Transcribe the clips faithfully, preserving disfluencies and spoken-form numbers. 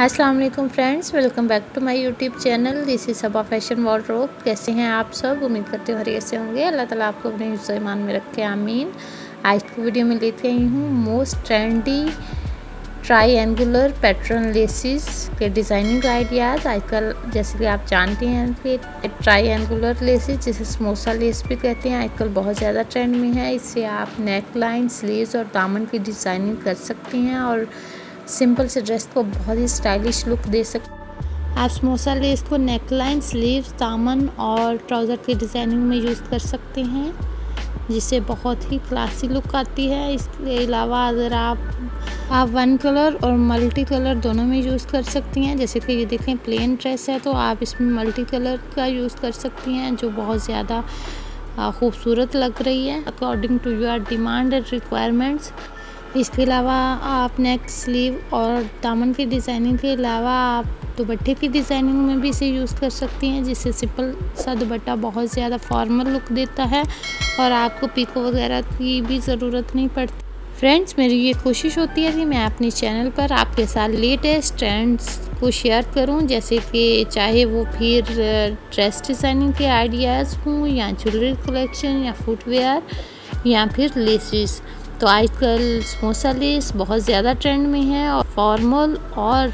अस्सलाम वालेकुम friends, welcome back to my YouTube channel. This is Saba fashion wardrobe. कैसे हैं आप सब? उम्मीद करते हैं खैरियत से होंगे। अल्लाह ताला आपको अपने हिफ्ज़ ईमान में रखे, आमीन। आज की वीडियो में लेते आई हूँ most trendy triangular pattern laces के डिज़ाइनिंग आइडियाज़। आजकल जैसे कि आप जानते हैं कि ट्रायंगुलर लेसेस, जिसे समोसा लेस भी कहते हैं, आजकल बहुत ज़्यादा ट्रेंड में है। इससे आप नेक लाइन, स्लीव्स और दामन की डिज़ाइनिंग कर सकते हैं और सिंपल से ड्रेस को बहुत ही स्टाइलिश लुक दे सकते। आप समोसा लेस को नेक लाइन, स्लीव्स, दामन और ट्राउज़र की डिज़ाइनिंग में यूज़ कर सकते हैं, जिससे बहुत ही क्लासी लुक आती है। इसके अलावा अगर आप आप वन कलर और मल्टी कलर दोनों में यूज़ कर सकती हैं। जैसे कि ये देखें, प्लेन ड्रेस है तो आप इसमें मल्टी कलर का यूज़ कर सकती हैं, जो बहुत ज़्यादा खूबसूरत लग रही है according to your demand and requirements. इसके अलावा आप नेक, स्लीव और दामन की डिज़ाइनिंग के अलावा आप दुपट्टे की डिज़ाइनिंग में भी इसे यूज़ कर सकती हैं, जिससे सिंपल सा दुपट्टा बहुत ज़्यादा फॉर्मल लुक देता है और आपको पीको वगैरह की भी ज़रूरत नहीं पड़ती। फ्रेंड्स, मेरी ये कोशिश होती है कि मैं अपने चैनल पर आपके साथ लेटेस्ट ट्रेंड्स को शेयर करूं, जैसे कि चाहे वो फिर ड्रेस डिज़ाइनिंग के आइडियाज़ हों या ज्वेलरी कलेक्शन या फुटवेयर या फिर लेसेस। तो आजकल समोसा लेस बहुत ज़्यादा ट्रेंड में है और फॉर्मल और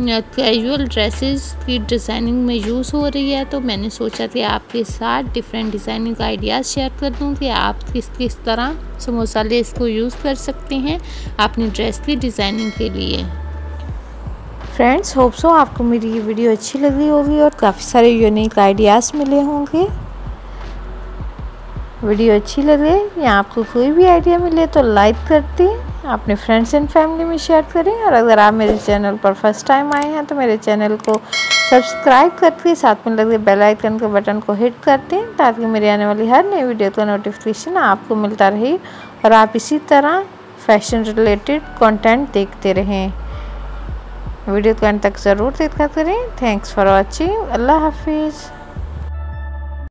कैजुअल ड्रेसेस की डिज़ाइनिंग में यूज़ हो रही है। तो मैंने सोचा कि आपके साथ डिफरेंट डिज़ाइनिंग आइडियाज़ शेयर कर दूं कि आप किस किस तरह समोसा लेस को यूज़ कर सकते हैं अपनी ड्रेस की डिज़ाइनिंग के लिए। फ्रेंड्स, होप सो आपको मेरी ये वीडियो अच्छी लगी होगी और काफ़ी सारे यूनिक आइडियाज़ मिले होंगे। वीडियो अच्छी लगे या आपको कोई भी आइडिया मिले तो लाइक कर दें, अपने फ्रेंड्स एंड फैमिली में शेयर करें। और अगर आप मेरे चैनल पर फर्स्ट टाइम आए हैं तो मेरे चैनल को सब्सक्राइब करके साथ में लगे बेल आइकन के बटन को हिट कर दें, ताकि मेरे आने वाली हर नई वीडियो का नोटिफिकेशन आपको मिलता रहे और आप इसी तरह फैशन रिलेटेड कॉन्टेंट देखते रहें। वीडियो को अंत तक ज़रूर देखा करें। Thanks for watching. अल्लाह हाफिज़।